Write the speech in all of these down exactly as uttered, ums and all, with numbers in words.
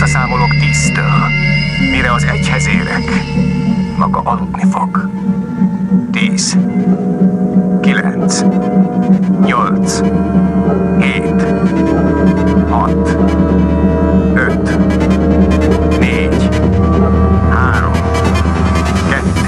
Visszaszámolok tíztől. Mire az egyhez érek, maga aludni fog. Tíz. Kilenc. Nyolc. Hét. Hat. Öt. Négy. Három. Kettő.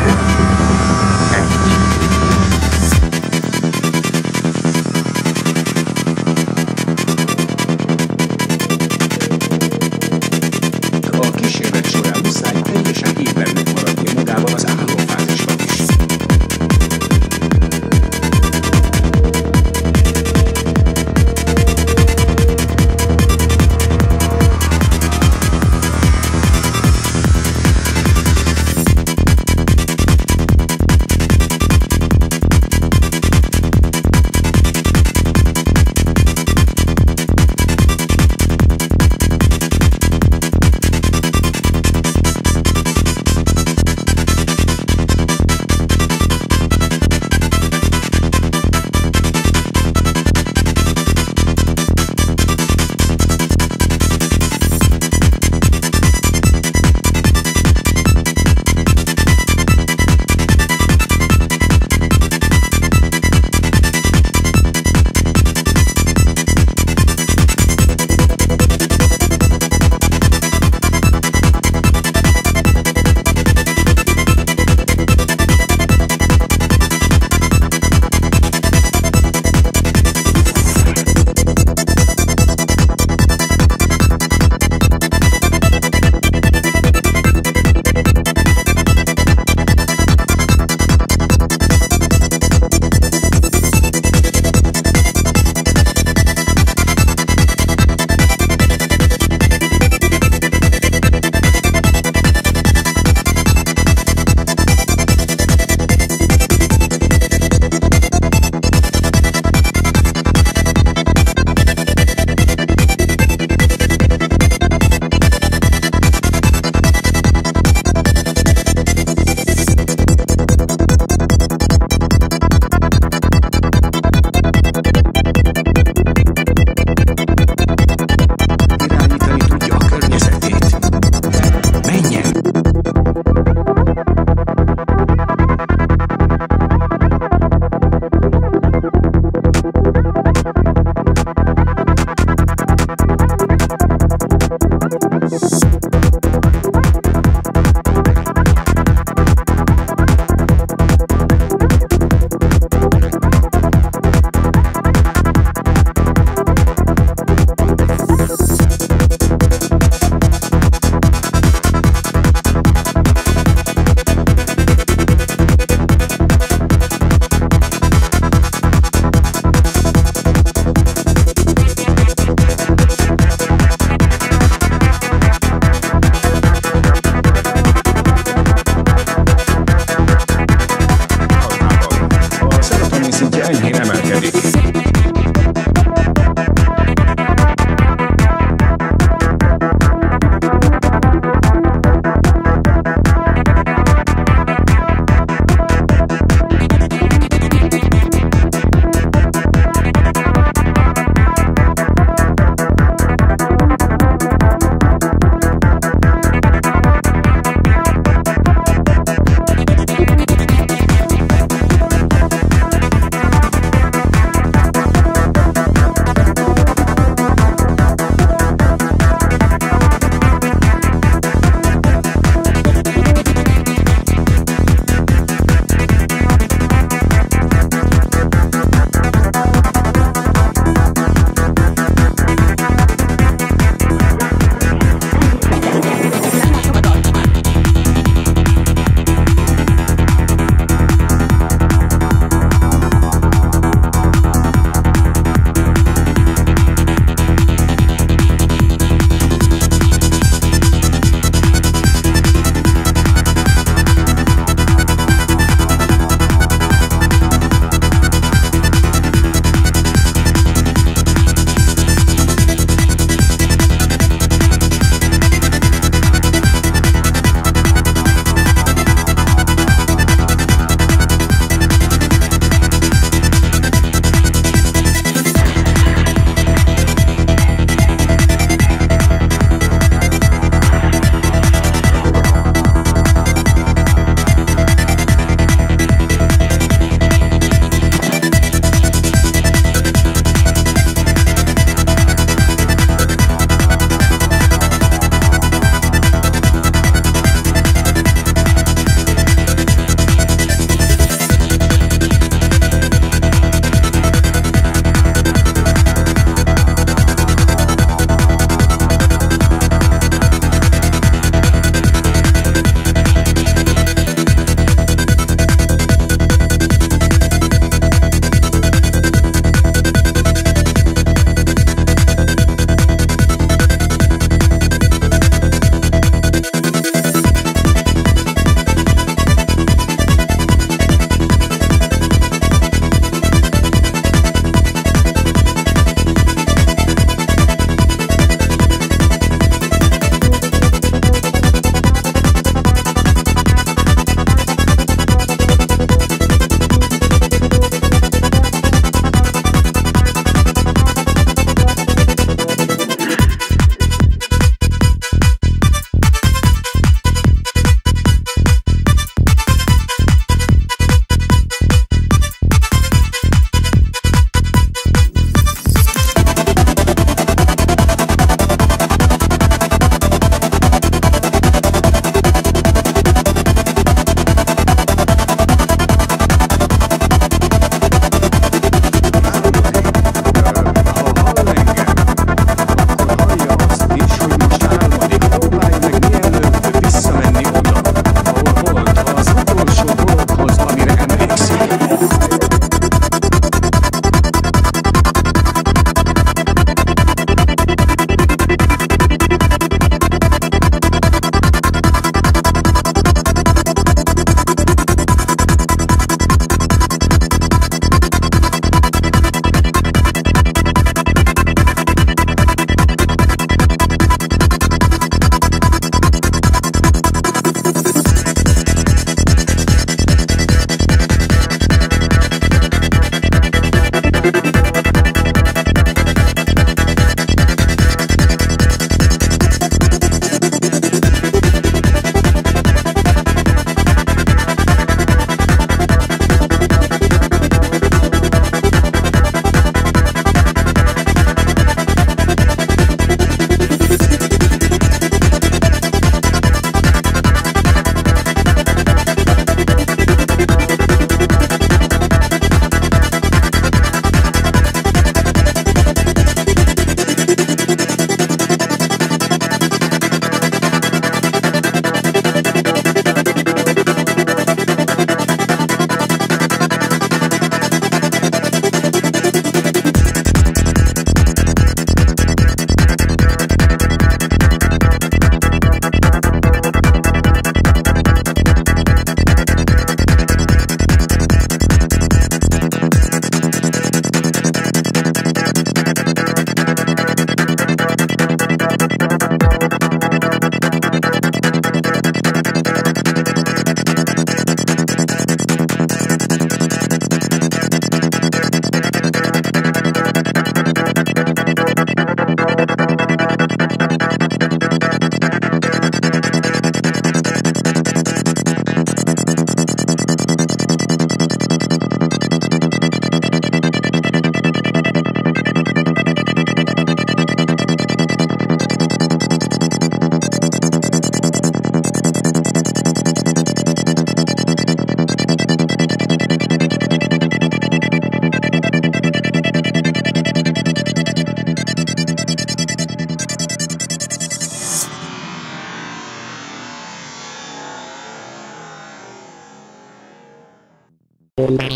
Gotta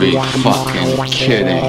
be fucking kidding.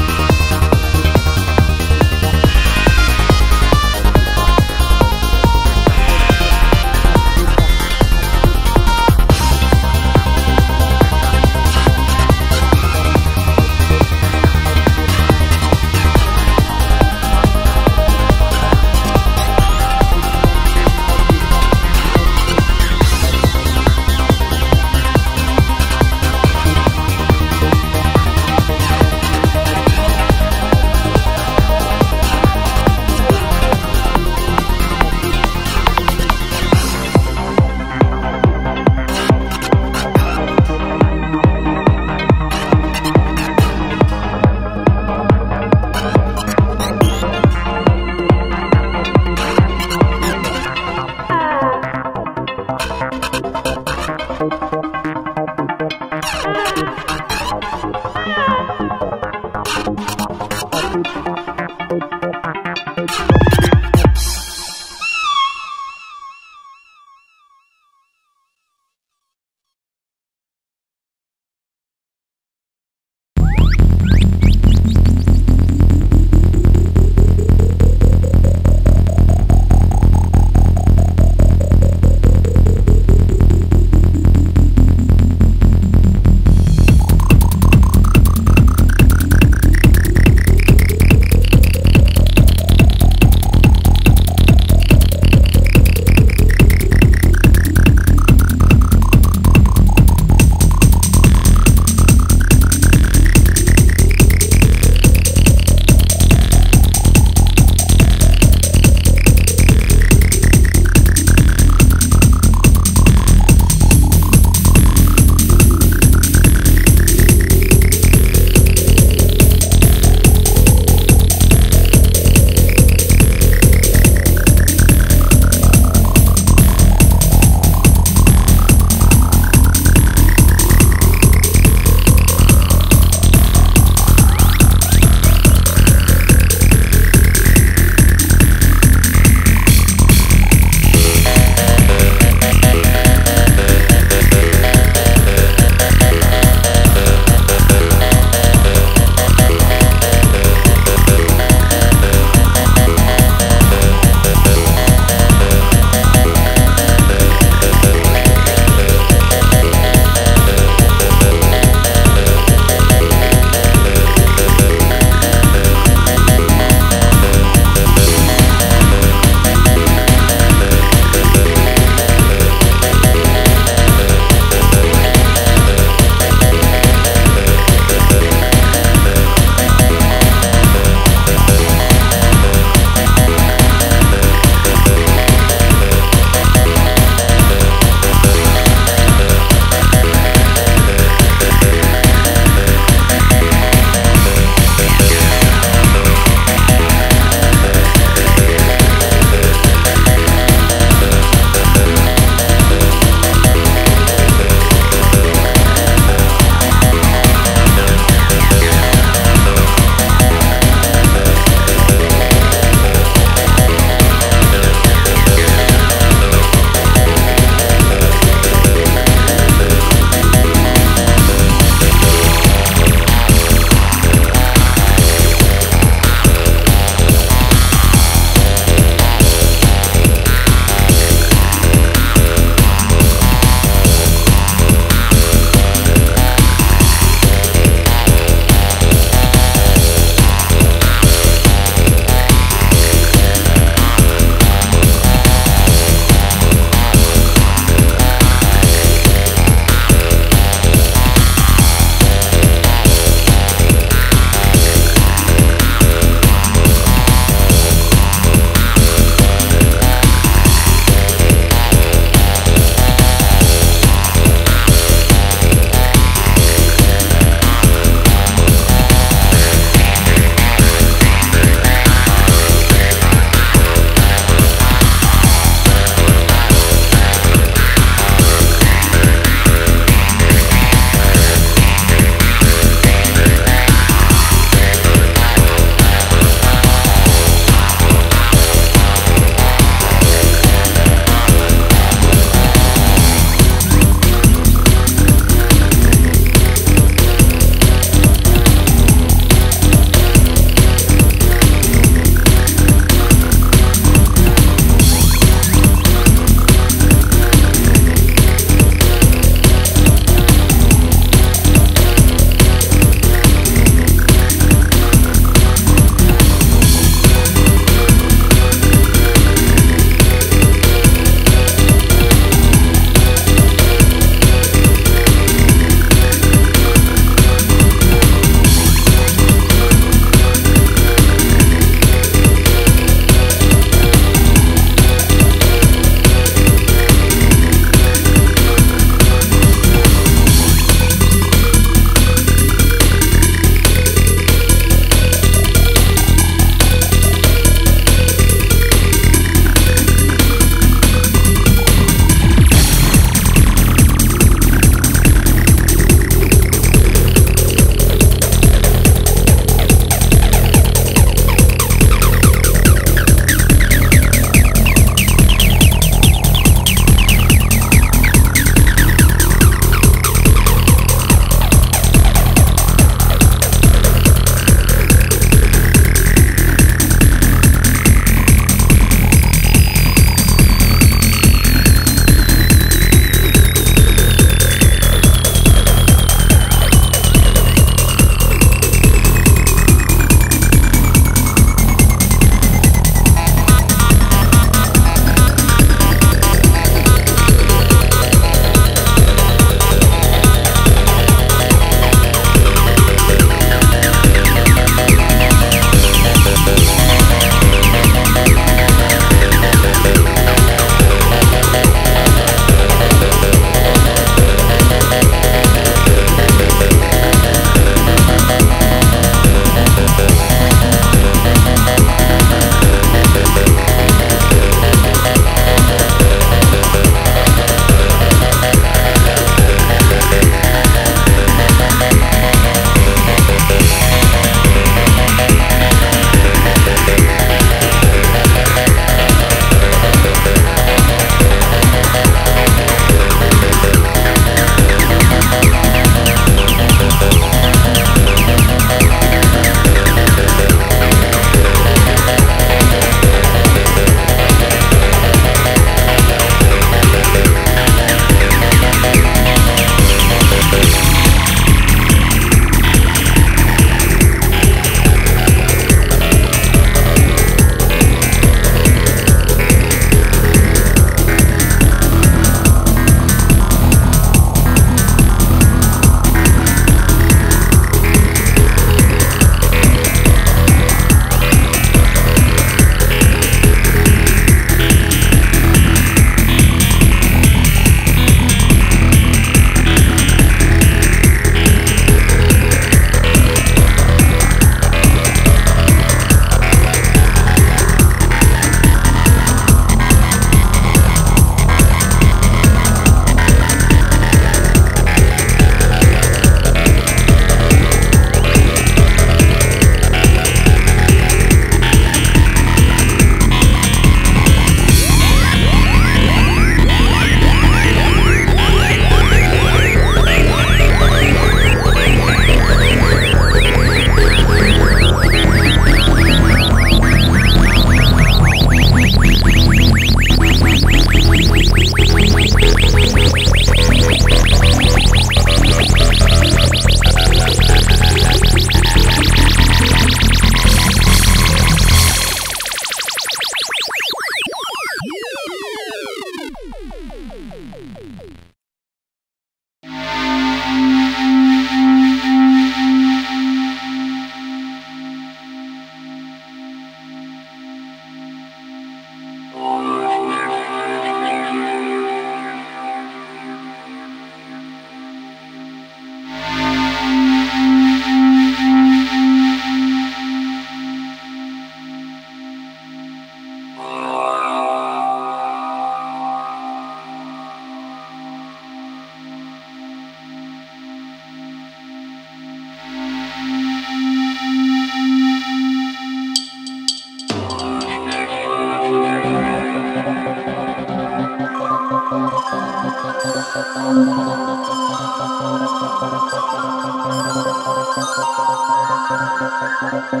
Agent from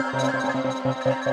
Albuquerque.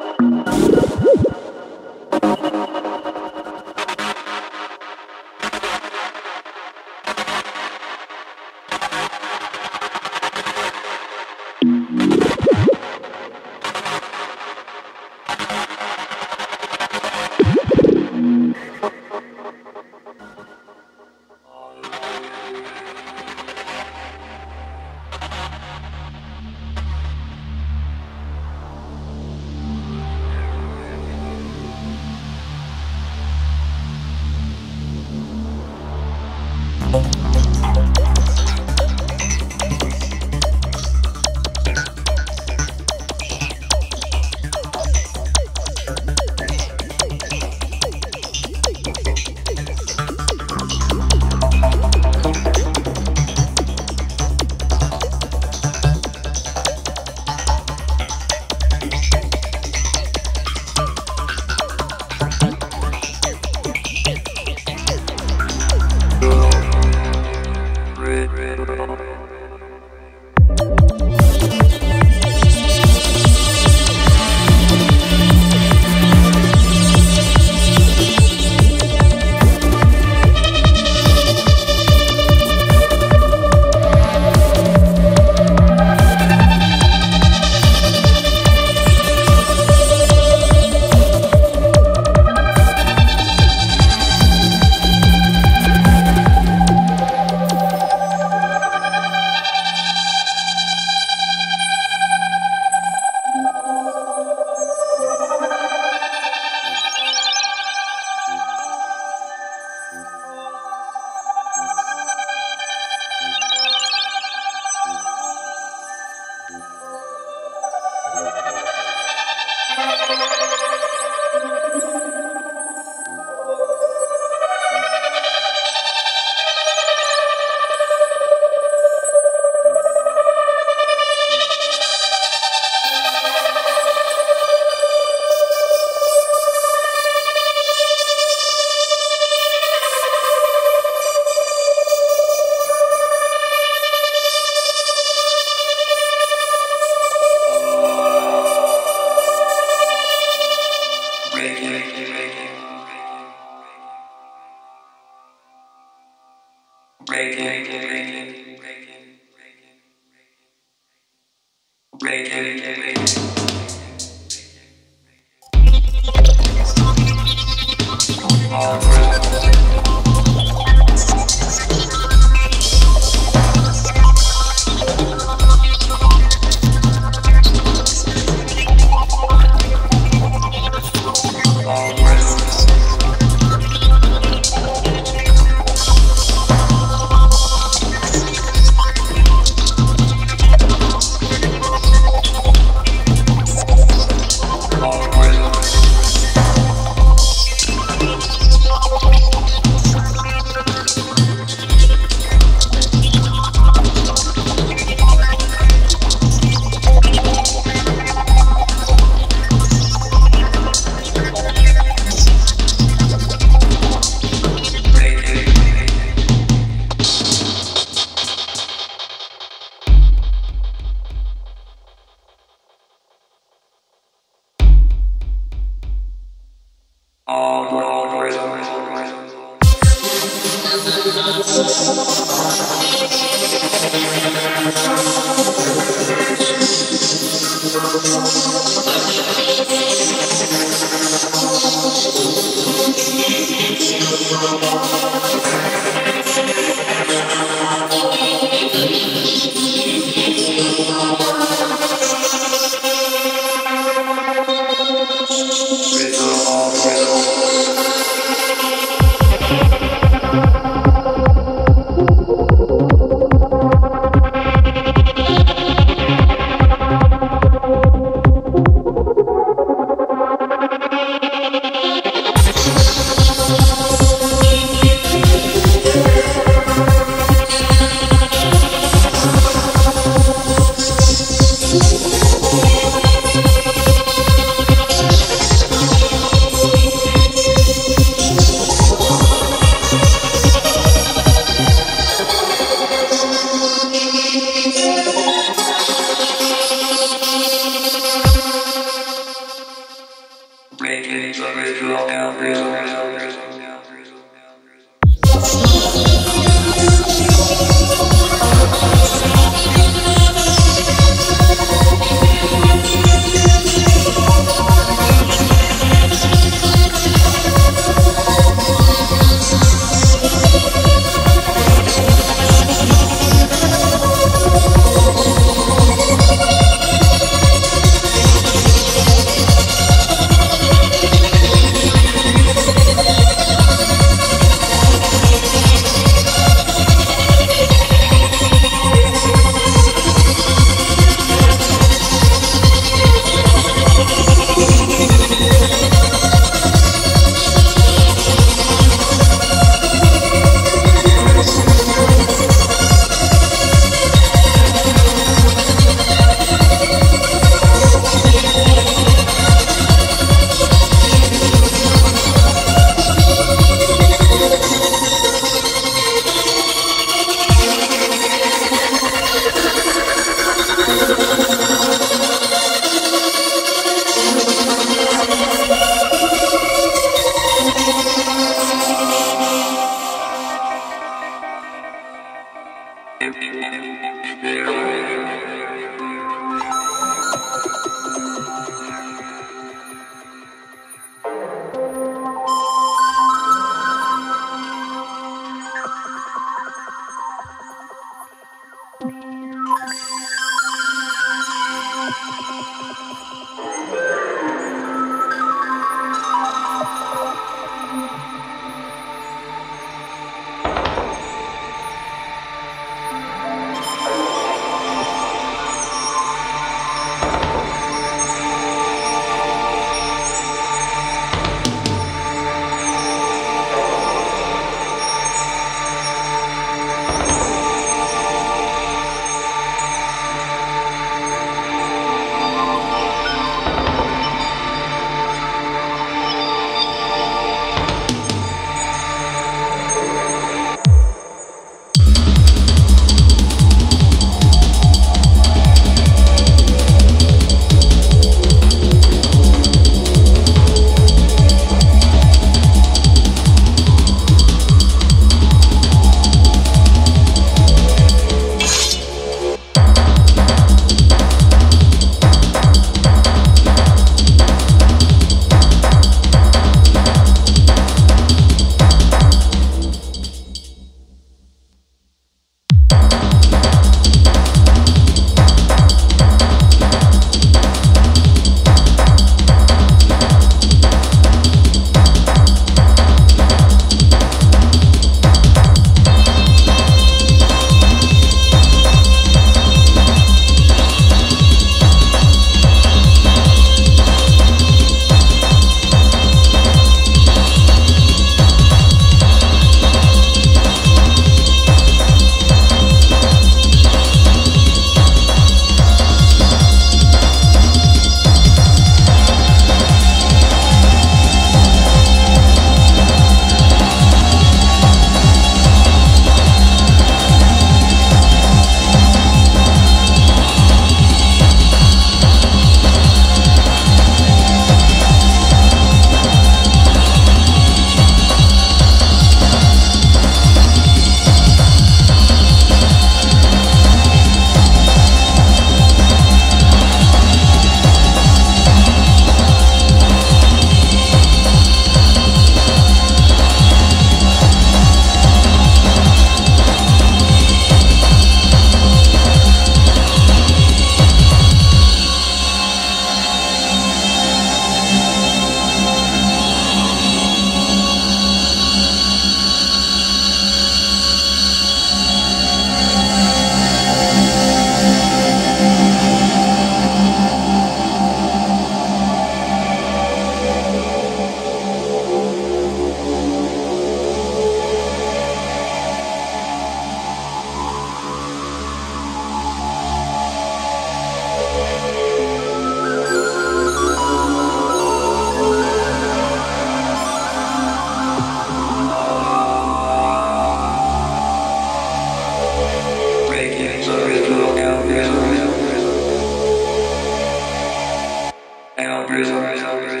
Atlantis on its way, all three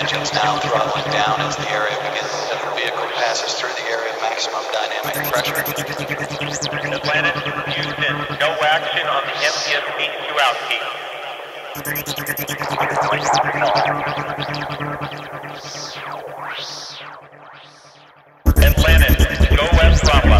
engines now throttling down as the area begins, as the vehicle passes through the area of maximum dynamic pressure. Atlantis, Houston, no action on the M P S P two out key. Atlantis, go as drop up.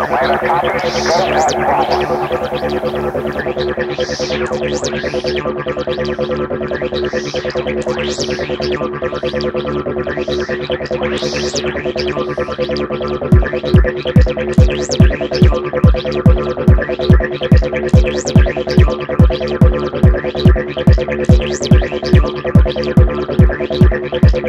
Atlantis copies, go as drop up. Thank you.